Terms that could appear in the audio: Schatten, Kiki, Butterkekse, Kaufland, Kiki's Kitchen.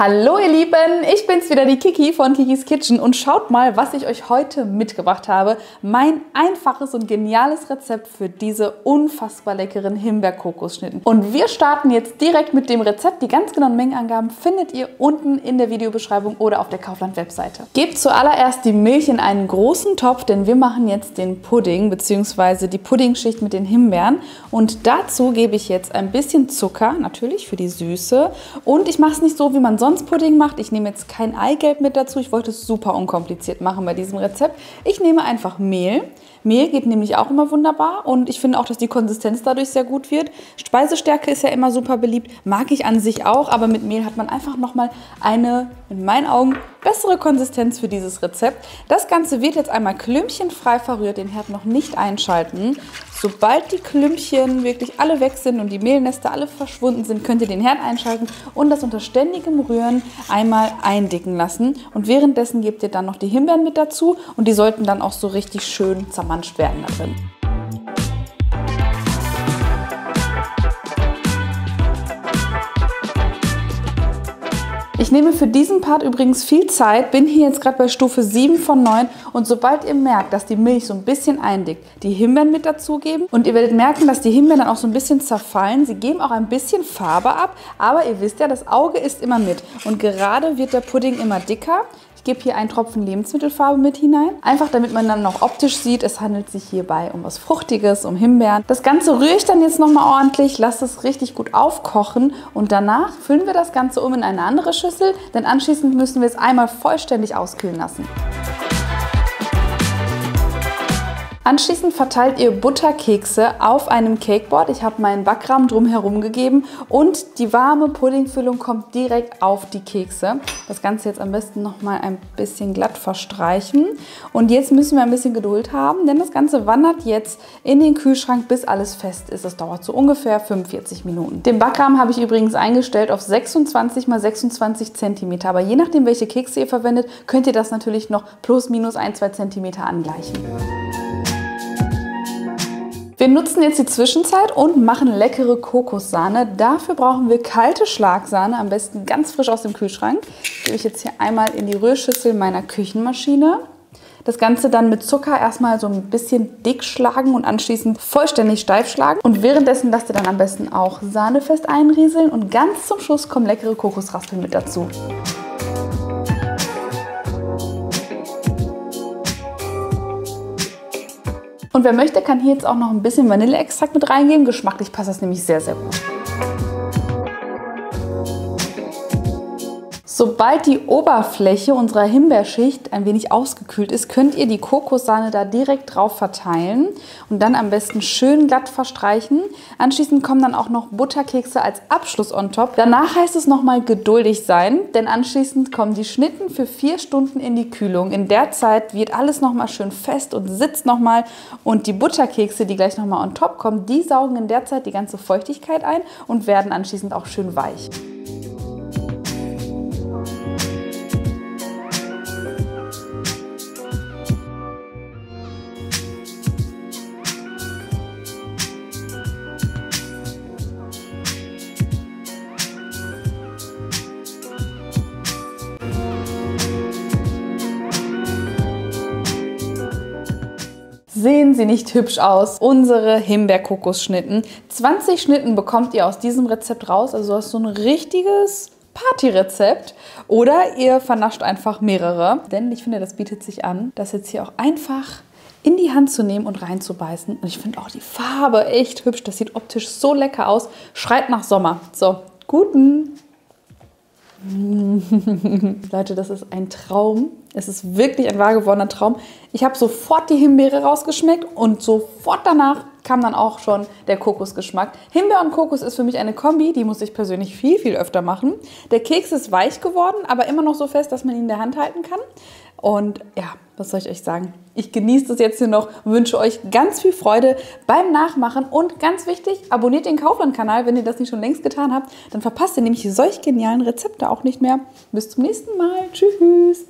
Hallo ihr Lieben, ich bin's wieder, die Kiki von Kiki's Kitchen und schaut mal, was ich euch heute mitgebracht habe. Mein einfaches und geniales Rezept für diese unfassbar leckeren Himbeerkokosschnitten. Und wir starten jetzt direkt mit dem Rezept. Die ganz genauen Mengenangaben findet ihr unten in der Videobeschreibung oder auf der Kaufland-Webseite. Gebt zuallererst die Milch in einen großen Topf, denn wir machen jetzt den Pudding bzw. die Puddingschicht mit den Himbeeren. Und dazu gebe ich jetzt ein bisschen Zucker, natürlich für die Süße. Und ich mache es nicht so, wie man sonst Pudding macht. Ich nehme jetzt kein Eigelb mit dazu. Ich wollte es super unkompliziert machen bei diesem Rezept. Ich nehme einfach Mehl. Mehl geht nämlich auch immer wunderbar und ich finde auch, dass die Konsistenz dadurch sehr gut wird. Speisestärke ist ja immer super beliebt, mag ich an sich auch, aber mit Mehl hat man einfach nochmal eine, in meinen Augen, bessere Konsistenz für dieses Rezept. Das Ganze wird jetzt einmal klümpchenfrei verrührt, den Herd noch nicht einschalten. Sobald die Klümpchen wirklich alle weg sind und die Mehlnester alle verschwunden sind, könnt ihr den Herd einschalten und das unter ständigem Rühren einmal eindicken lassen. Und währenddessen gebt ihr dann noch die Himbeeren mit dazu und die sollten dann auch so richtig schön zermanscht werden da drin. Ich nehme für diesen Part übrigens viel Zeit, bin hier jetzt gerade bei Stufe 7 von 9 und sobald ihr merkt, dass die Milch so ein bisschen eindickt, die Himbeeren mit dazugeben und ihr werdet merken, dass die Himbeeren dann auch so ein bisschen zerfallen. Sie geben auch ein bisschen Farbe ab, aber ihr wisst ja, das Auge isst immer mit und gerade wird der Pudding immer dicker. Ich gebe hier einen Tropfen Lebensmittelfarbe mit hinein, einfach damit man dann noch optisch sieht, es handelt sich hierbei um was Fruchtiges, um Himbeeren. Das Ganze rühre ich dann jetzt nochmal ordentlich, lasse es richtig gut aufkochen und danach füllen wir das Ganze um in eine andere Schüssel, denn anschließend müssen wir es einmal vollständig auskühlen lassen. Anschließend verteilt ihr Butterkekse auf einem Cakeboard. Ich habe meinen Backrahmen drumherum gegeben und die warme Puddingfüllung kommt direkt auf die Kekse. Das Ganze jetzt am besten nochmal ein bisschen glatt verstreichen. Und jetzt müssen wir ein bisschen Geduld haben, denn das Ganze wandert jetzt in den Kühlschrank, bis alles fest ist. Das dauert so ungefähr 45 Minuten. Den Backrahmen habe ich übrigens eingestellt auf 26 x 26 cm. Aber je nachdem, welche Kekse ihr verwendet, könnt ihr das natürlich noch plus minus 1-2 cm angleichen. Wir nutzen jetzt die Zwischenzeit und machen leckere Kokossahne. Dafür brauchen wir kalte Schlagsahne, am besten ganz frisch aus dem Kühlschrank. Die gebe ich jetzt hier einmal in die Rührschüssel meiner Küchenmaschine. Das Ganze dann mit Zucker erstmal so ein bisschen dick schlagen und anschließend vollständig steif schlagen. Und währenddessen lasst ihr dann am besten auch Sahne fest einrieseln und ganz zum Schluss kommen leckere Kokosraspeln mit dazu. Und wer möchte, kann hier jetzt auch noch ein bisschen Vanilleextrakt mit reingeben. Geschmacklich passt das nämlich sehr, sehr gut. Sobald die Oberfläche unserer Himbeerschicht ein wenig ausgekühlt ist, könnt ihr die Kokossahne da direkt drauf verteilen und dann am besten schön glatt verstreichen. Anschließend kommen dann auch noch Butterkekse als Abschluss on top. Danach heißt es nochmal geduldig sein, denn anschließend kommen die Schnitten für 4 Stunden in die Kühlung. In der Zeit wird alles nochmal schön fest und sitzt nochmal und die Butterkekse, die gleich nochmal on top kommen, die saugen in der Zeit die ganze Feuchtigkeit ein und werden anschließend auch schön weich. Sehen sie nicht hübsch aus? Unsere Himbeerkokosschnitten. 20 Schnitten bekommt ihr aus diesem Rezept raus, also das ist so ein richtiges Partyrezept. Oder ihr vernascht einfach mehrere, denn ich finde, das bietet sich an, das jetzt hier auch einfach in die Hand zu nehmen und reinzubeißen. Und ich finde auch die Farbe echt hübsch, das sieht optisch so lecker aus. Schreit nach Sommer. So, guten! Leute, das ist ein Traum. Es ist wirklich ein wahr gewordener Traum. Ich habe sofort die Himbeere rausgeschmeckt und sofort danach kam dann auch schon der Kokosgeschmack. Himbeer und Kokos ist für mich eine Kombi, die muss ich persönlich viel, viel öfter machen. Der Keks ist weich geworden, aber immer noch so fest, dass man ihn in der Hand halten kann. Und ja, was soll ich euch sagen? Ich genieße das jetzt hier noch und wünsche euch ganz viel Freude beim Nachmachen. Und ganz wichtig, abonniert den Kaufland-Kanal, wenn ihr das nicht schon längst getan habt. Dann verpasst ihr nämlich solch genialen Rezepte auch nicht mehr. Bis zum nächsten Mal. Tschüss!